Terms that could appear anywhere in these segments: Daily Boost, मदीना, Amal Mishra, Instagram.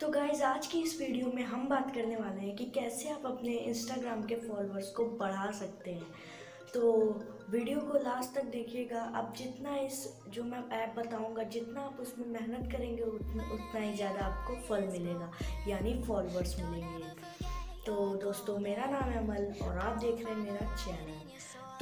तो गाइज़ आज की इस वीडियो में हम बात करने वाले हैं कि कैसे आप अपने इंस्टाग्राम के फॉलोअर्स को बढ़ा सकते हैं। तो वीडियो को लास्ट तक देखिएगा। आप जितना इस जो मैं ऐप बताऊंगा जितना आप उसमें मेहनत करेंगे उतना ही ज़्यादा आपको फल मिलेगा यानी फॉलोअर्स मिलेंगे। तो दोस्तों मेरा नाम है अमल और आप देख रहे हैं मेरा चैनल।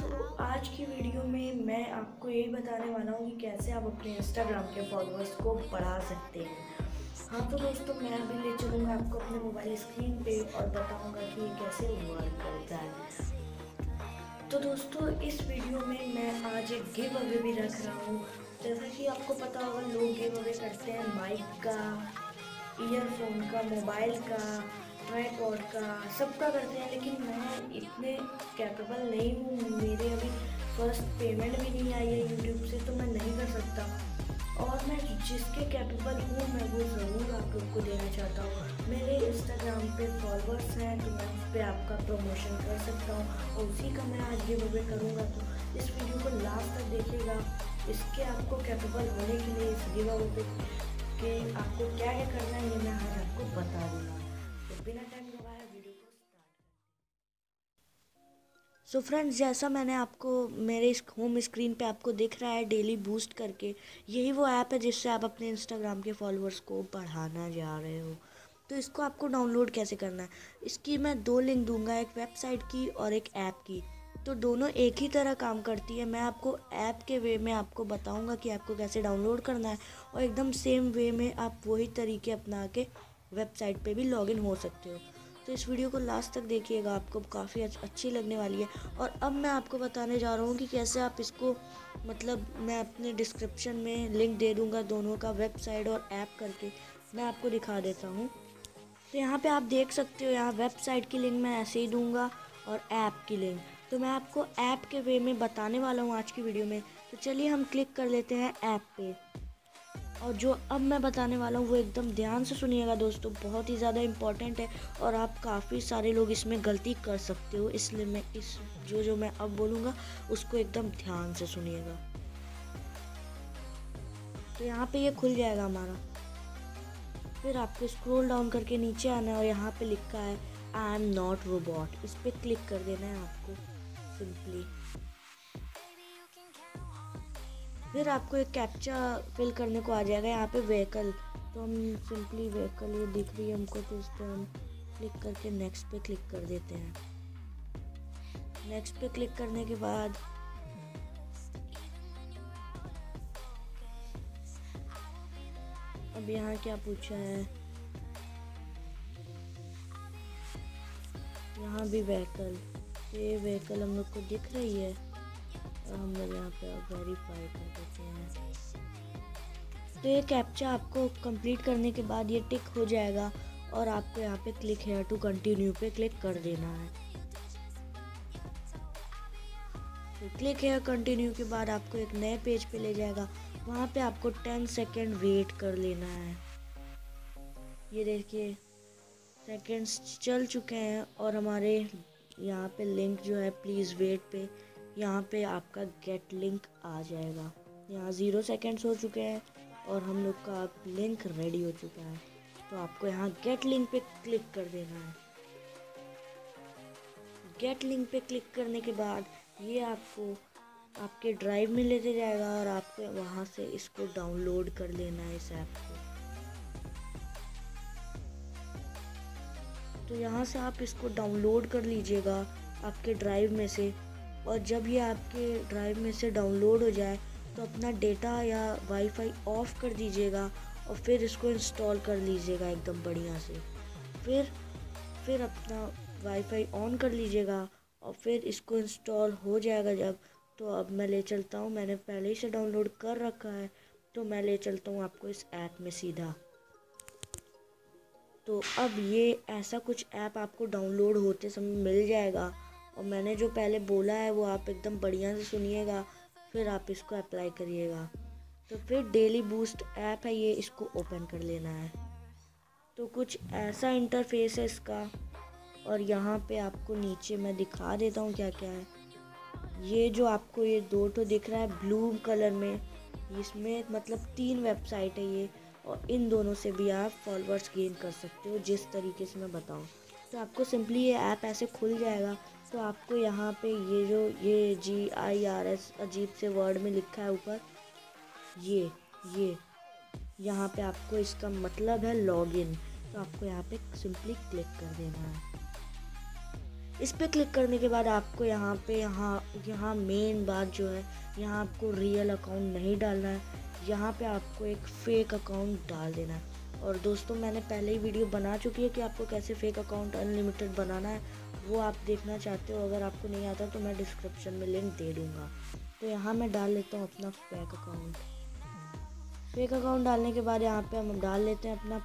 तो आज की वीडियो में मैं आपको यही बताने वाला हूँ कि कैसे आप अपने इंस्टाग्राम के फॉलोअर्स को बढ़ा सकते हैं। हाँ तो दोस्तों मैं अभी ले चलूँगा आपको अपने मोबाइल स्क्रीन पे और बताऊँगा कि ये कैसे वर्क करता है। तो दोस्तों इस वीडियो में मैं आज एक गिव अवे भी रख रहा हूँ। जैसा कि आपको पता होगा लोग गिव अवे करते हैं माइक का, ईयरफोन का, मोबाइल का, ट्राइपॉड का, सबका करते हैं। लेकिन मैं इतने कैपेबल नहीं हूँ, मेरे अभी फर्स्ट पेमेंट भी नहीं आई है यूट्यूब से, तो मैं नहीं कर सकता। और मैं जिसके कैपेबल हूँ मैं वो ज़रूर आप लोग को देना चाहता हूँ। मेरे इंस्टाग्राम पे फॉलोअर्स हैं तो मैं उस पर आपका प्रमोशन कर सकता हूँ और उसी का मैं आज गिव अवे करूँगा। तो इस वीडियो को लास्ट तक देखिएगा। इसके आपको कैपेबल होने के लिए इस गिव अवे के आपको क्या क्या करना है ये मैं आज आपको बता दूँगा। तो बिना टाइम गवाए वीडियो को स्टार्ट करें। सो फ्रेंड्स जैसा मैंने आपको मेरे इस होम स्क्रीन पे आपको दिख रहा है डेली बूस्ट करके, यही वो ऐप है जिससे आप अपने इंस्टाग्राम के फॉलोअर्स को बढ़ाना जा रहे हो। तो इसको आपको डाउनलोड कैसे करना है, इसकी मैं दो लिंक दूंगा, एक वेबसाइट की और एक ऐप की। तो दोनों एक ही तरह काम करती है। मैं आपको ऐप के वे में आपको बताऊँगा कि आपको कैसे डाउनलोड करना है और एकदम सेम वे में आप वही तरीके अपना के वेबसाइट पे भी लॉगिन हो सकते हो। तो इस वीडियो को लास्ट तक देखिएगा, आपको काफ़ी अच्छी लगने वाली है। और अब मैं आपको बताने जा रहा हूँ कि कैसे आप इसको, मतलब मैं अपने डिस्क्रिप्शन में लिंक दे दूँगा दोनों का, वेबसाइट और ऐप करके, मैं आपको दिखा देता हूँ। तो यहाँ पे आप देख सकते हो, यहाँ वेबसाइट की लिंक मैं ऐसे ही दूँगा और ऐप की लिंक। तो मैं आपको ऐप के वे में बताने वाला हूँ आज की वीडियो में। तो चलिए हम क्लिक कर लेते हैं ऐप पे। और जो अब मैं बताने वाला हूँ वो एकदम ध्यान से सुनिएगा दोस्तों, बहुत ही ज़्यादा इम्पॉर्टेंट है और आप काफ़ी सारे लोग इसमें गलती कर सकते हो, इसलिए मैं इस जो मैं अब बोलूँगा उसको एकदम ध्यान से सुनिएगा। तो यहाँ पे ये खुल जाएगा हमारा। फिर आपको स्क्रॉल डाउन करके नीचे आना है और यहाँ पे लिखा है आई एम नॉट रोबोट, इस पर क्लिक कर देना है आपको सिंपली। फिर आपको एक कैप्चा फिल करने को आ जाएगा यहाँ पे व्हीकल। तो हम सिंपली व्हीकल ये दिख रही है हमको, तो इस पर हम क्लिक करके नेक्स्ट पे क्लिक कर देते हैं। नेक्स्ट पे क्लिक करने के बाद अब यहाँ क्या पूछा है, यहाँ भी व्हीकल। ये व्हीकल हम लोग को दिख रही है, हम लोग यहाँ पे वेरीफाई कर देते हैं। तो ये कैप्चा आपको कंप्लीट करने के बाद ये टिक हो जाएगा और आपको यहाँ पे क्लिक हेयर टू कंटिन्यू पे क्लिक कर देना है। तो क्लिक हेयर कंटिन्यू के बाद आपको एक नए पेज पे ले जाएगा, वहाँ पे आपको 10 सेकेंड वेट कर लेना है। ये देखिए सेकेंड्स चल चुके हैं और हमारे यहाँ पे लिंक जो है प्लीज़ वेट पे, यहाँ पे आपका गेट लिंक आ जाएगा। यहाँ 0 सेकेंड्स हो चुके हैं और हम लोग का लिंक रेडी हो चुका है। तो आपको यहाँ गेट लिंक पे क्लिक कर देना है। गेट लिंक पे क्लिक करने के बाद ये आपको आपके ड्राइव में लेते जाएगा और आपको वहाँ से इसको डाउनलोड कर लेना है इस ऐप को। तो यहाँ से आप इसको डाउनलोड कर लीजिएगा आपके ड्राइव में से। और जब ये आपके ड्राइव में से डाउनलोड हो जाए तो अपना डेटा या वाईफाई ऑफ कर दीजिएगा और फिर इसको इंस्टॉल कर लीजिएगा एकदम बढ़िया से। फिर अपना वाईफाई ऑन कर लीजिएगा और फिर इसको इंस्टॉल हो जाएगा जब। तो अब मैं ले चलता हूँ, मैंने पहले ही से डाउनलोड कर रखा है तो मैं ले चलता हूँ आपको इस ऐप में सीधा। तो अब ये ऐसा कुछ ऐप आपको डाउनलोड होते समय मिल जाएगा और मैंने जो पहले बोला है वो आप एकदम बढ़िया से सुनिएगा, फिर आप इसको अप्लाई करिएगा। तो फिर डेली बूस्ट ऐप है ये, इसको ओपन कर लेना है। तो कुछ ऐसा इंटरफेस है इसका और यहाँ पे आपको नीचे मैं दिखा देता हूँ क्या क्या है। ये जो आपको ये 2 दिख रहा है ब्लू कलर में, इसमें मतलब 3 वेबसाइट है ये और इन दोनों से भी आप फॉलोअर्स गेन कर सकते हो जिस तरीके से मैं बताऊं। तो आपको सिंपली ये ऐप ऐसे खुल जाएगा। तो आपको यहाँ पे ये जो ये GIRS अजीब से वर्ड में लिखा है ऊपर, ये यहाँ पे आपको इसका मतलब है लॉगिन। तो आपको यहाँ पे सिंपली क्लिक कर देना है। इस पर क्लिक करने के बाद आपको यहाँ पे यहाँ मेन बात जो है, यहाँ आपको रियल अकाउंट नहीं डालना है, यहाँ पे आपको एक फ़ेक अकाउंट डाल देना है। और दोस्तों मैंने पहले ही वीडियो बना चुकी है कि आपको कैसे फ़ेक अकाउंट अनलिमिटेड बनाना है, वो आप देखना चाहते हो। अगर आपको नहीं आता तो मैं डिस्क्रिप्शन में लिंक दे दूँगा। तो यहाँ मैं डाल लेता हूँ अपना फेक अकाउंट डालने के बाद यहाँ पे हम डाल लेते हैं अपना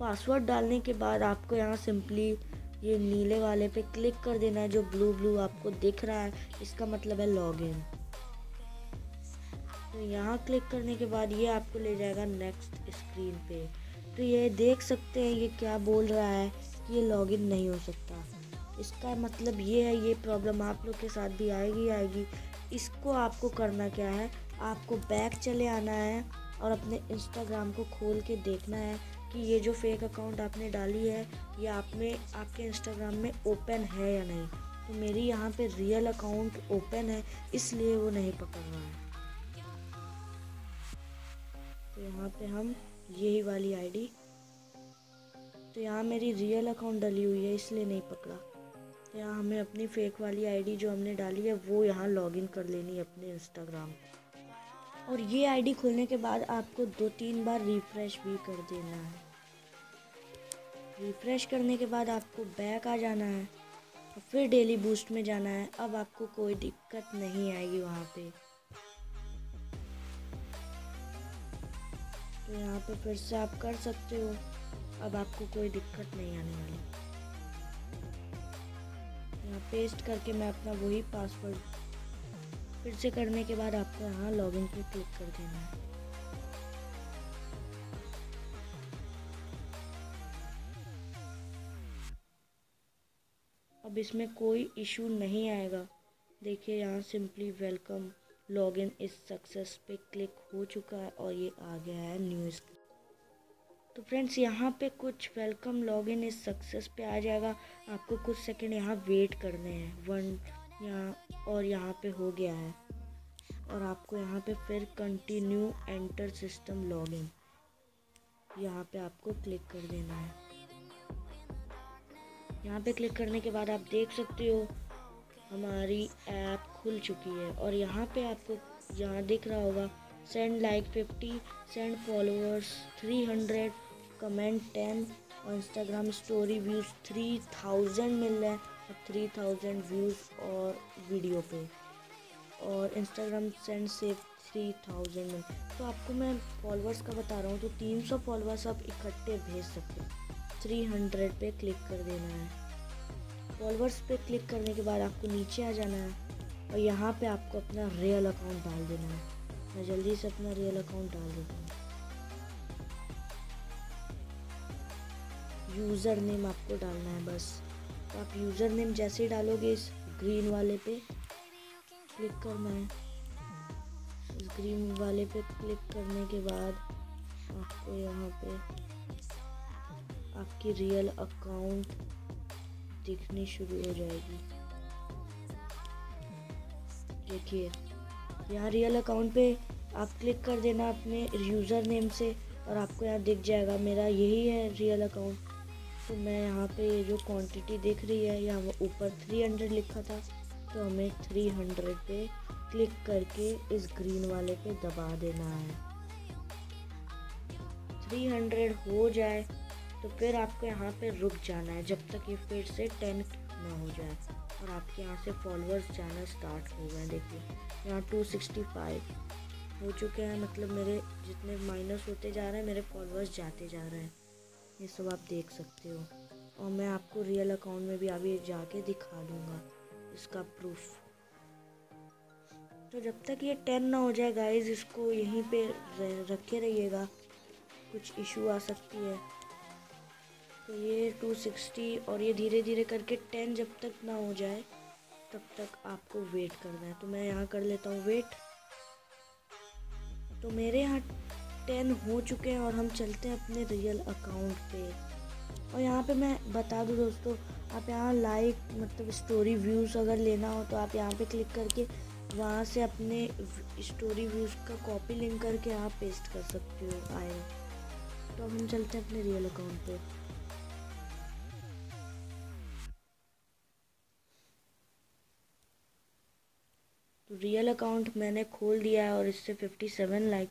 पासवर्ड डालने के बाद आपको यहाँ सिंपली ये नीले वाले पे क्लिक कर देना है। जो ब्लू आपको दिख रहा है इसका मतलब है लॉगिन। तो यहाँ क्लिक करने के बाद ये आपको ले जाएगा नेक्स्ट स्क्रीन पे। तो ये देख सकते हैं ये क्या बोल रहा है कि ये लॉगिन नहीं हो सकता। इसका मतलब ये है, ये प्रॉब्लम आप लोग के साथ भी आएगी। इसको आपको करना क्या है, आपको बैक चले आना है और अपने इंस्टाग्राम को खोल के देखना है कि ये जो फेक अकाउंट आपने डाली है ये आपके इंस्टाग्राम में ओपन है या नहीं। तो मेरी यहाँ पे रियल अकाउंट ओपन है इसलिए वो नहीं पकड़ रहा है। तो यहाँ पे हम यही वाली आईडी, तो यहाँ मेरी रियल अकाउंट डाली हुई है इसलिए नहीं पकड़ा। तो यहाँ हमें अपनी फेक वाली आईडी जो हमने डाली है वो यहाँ लॉगिन कर लेनी है अपने इंस्टाग्राम। और ये आईडी खोलने के बाद आपको 2-3 बार रिफ़्रेश भी कर देना है। रिफ़्रेश करने के बाद आपको बैक आ जाना है और फिर डेली बूस्ट में जाना है। अब आपको कोई दिक्कत नहीं आएगी वहाँ पे। तो यहाँ पे फिर से आप कर सकते हो, अब आपको कोई दिक्कत नहीं आने वाली। यहाँ पेस्ट करके मैं अपना वही पासवर्ड फिर से करने के बाद आपको यहाँ लॉगिन पे क्लिक कर देना है। अब इसमें कोई इशू नहीं आएगा। देखिए यहाँ simply welcome login is success पे क्लिक हो चुका है और ये आ गया है न्यू स्क्रीन। तो फ्रेंड्स यहाँ पे कुछ वेलकम लॉगिन इज सक्सेस पे आ जाएगा। आपको कुछ सेकंड यहाँ वेट करने हैं और यहाँ पे हो गया है। और आपको यहाँ पे फिर कंटिन्यू एंटर सिस्टम लॉगिन यहाँ पे आपको क्लिक कर देना है। यहाँ पे क्लिक करने के बाद आप देख सकते हो हमारी ऐप खुल चुकी है। और यहाँ पे आपको यहाँ दिख रहा होगा send like 50, send followers 300, comment 10 और इंस्टाग्राम स्टोरी व्यूज़ 3000 मिल रहे हैं। 3000 व्यूज़ और वीडियो पे और इंस्टाग्राम सेंड सेव 3000 में। तो आपको मैं फॉलोअर्स का बता रहा हूँ। तो 300 फॉलोअर्स आप इकट्ठे भेज सकते हो। 300 पे क्लिक कर देना है। फॉलोअर्स पे क्लिक करने के बाद आपको नीचे आ जाना है और यहाँ पे आपको अपना रियल अकाउंट डाल देना है। मैं जल्दी से अपना रियल अकाउंट डाल देता हूँ। यूज़र नेम आपको डालना है बस। तो आप यूज़र नेम जैसे ही डालोगे इस ग्रीन वाले पे क्लिक करना है। इस ग्रीन वाले पे क्लिक करने के बाद आपको यहाँ पे आपकी रियल अकाउंट दिखनी शुरू हो जाएगी। देखिए यहाँ रियल अकाउंट पे आप क्लिक कर देना अपने यूज़र नेम से और आपको यहाँ दिख जाएगा मेरा यही है रियल अकाउंट। तो मैं यहाँ पे जो क्वांटिटी दिख रही है यहाँ ऊपर 300 लिखा था तो हमें 300 पे क्लिक करके इस ग्रीन वाले पे दबा देना है। 300 हो जाए तो फिर आपको यहाँ पे रुक जाना है जब तक ये फिर से 10 ना हो जाए। और आपके यहाँ से फॉलोअर्स जाना स्टार्ट हो गए। देखिए यहाँ 265 हो चुके हैं। मतलब मेरे जितने माइनस होते जा रहे हैं मेरे फॉलोअर्स जाते जा रहे हैं। ये सब आप देख सकते हो और मैं आपको रियल अकाउंट में भी अभी जाके दिखा दूँगा इसका प्रूफ। तो जब तक ये 10 ना हो जाए गाइज इसको यहीं पे रखे रहिएगा, कुछ इशू आ सकती है। तो ये 260 और ये धीरे धीरे करके 10 जब तक ना हो जाए तब तक आपको वेट करना है। तो मैं यहाँ कर लेता हूँ वेट। तो मेरे यहाँ 10 हो चुके हैं और हम चलते हैं अपने रियल अकाउंट पे। और यहाँ पे मैं बता दूँ दोस्तों, आप यहाँ लाइक मतलब स्टोरी व्यूज़ अगर लेना हो तो आप यहाँ पे क्लिक करके वहाँ से अपने स्टोरी व्यूज़ का कॉपी लिंक करके यहाँ पेस्ट कर सकते हो। आए तो अब हम चलते हैं अपने रियल अकाउंट पे। तो रियल अकाउंट मैंने खोल दिया है और इससे 57 लाइक,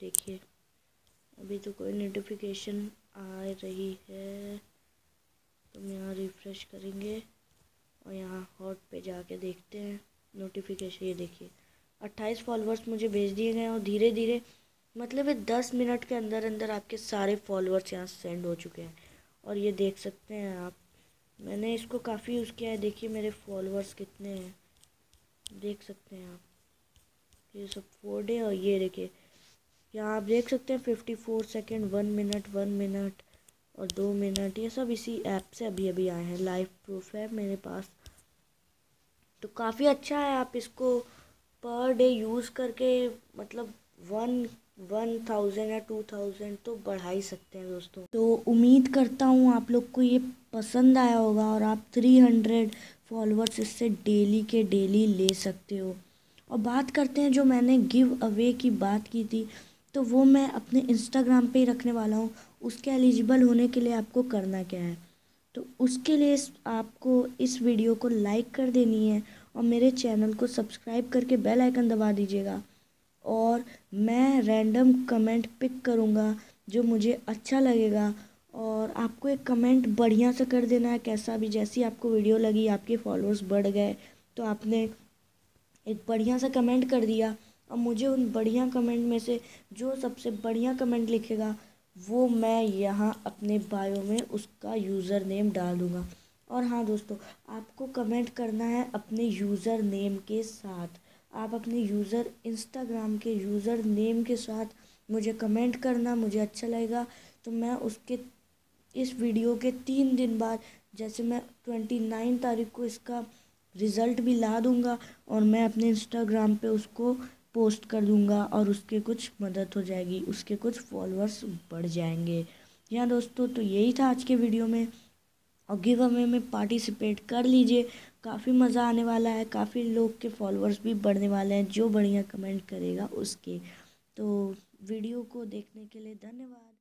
देखिए अभी तो कोई नोटिफिकेशन आ रही है। तो हम यहाँ रिफ़्रेश करेंगे और यहाँ हॉट पे जाके देखते हैं नोटिफिकेशन। ये देखिए 28 फॉलोअर्स मुझे भेज दिए गए और धीरे धीरे मतलब ये 10 मिनट के अंदर अंदर आपके सारे फॉलोअर्स यहाँ सेंड हो चुके हैं। और ये देख सकते हैं आप, मैंने इसको काफ़ी यूज़ किया है। देखिए मेरे फॉलोअर्स कितने हैं, देख सकते हैं आप, ये सब 4 डे। और ये देखिए यहाँ आप देख सकते हैं 54 सेकेंड, 1 मिनट, 1 मिनट और 2 मिनट, ये सब इसी ऐप से अभी अभी आए हैं। लाइव प्रूफ है मेरे पास। तो काफ़ी अच्छा है, आप इसको पर डे यूज़ करके मतलब 1,000 या 2,000 तो बढ़ा ही सकते हैं दोस्तों। तो उम्मीद करता हूँ आप लोग को ये पसंद आया होगा और आप 300 फॉलोअर्स इससे डेली के डेली ले सकते हो। और बात करते हैं, जो मैंने गिव अवे की बात की थी तो वो मैं अपने इंस्टाग्राम पे ही रखने वाला हूँ। उसके एलिजिबल होने के लिए आपको करना क्या है, तो उसके लिए आपको इस वीडियो को लाइक कर देनी है और मेरे चैनल को सब्सक्राइब करके बेल आइकन दबा दीजिएगा। और मैं रैंडम कमेंट पिक करूँगा जो मुझे अच्छा लगेगा, और आपको एक कमेंट बढ़िया सा कर देना है, कैसा भी, जैसी आपको वीडियो लगी, आपके फॉलोअर्स बढ़ गए तो आपने एक बढ़िया सा कमेंट कर दिया। और मुझे उन बढ़िया कमेंट में से जो सबसे बढ़िया कमेंट लिखेगा वो मैं यहाँ अपने बायो में उसका यूज़र नेम डाल दूँगा। और हाँ दोस्तों, आपको कमेंट करना है अपने यूज़र नेम के साथ। आप अपने यूज़र इंस्टाग्राम के यूज़र नेम के साथ मुझे कमेंट करना, मुझे अच्छा लगेगा तो मैं उसके इस वीडियो के 3 दिन बाद, जैसे मैं 29 तारीख को इसका रिज़ल्ट भी ला दूंगा और मैं अपने इंस्टाग्राम पे उसको पोस्ट कर दूंगा और उसके कुछ मदद हो जाएगी, उसके कुछ फॉलोअर्स बढ़ जाएंगे। या दोस्तों तो यही था आज के वीडियो में, और गिव अवे में पार्टिसिपेट कर लीजिए, काफ़ी मज़ा आने वाला है, काफ़ी लोग के फॉलोअर्स भी बढ़ने वाले हैं जो बढ़िया कमेंट करेगा उसके। तो वीडियो को देखने के लिए धन्यवाद।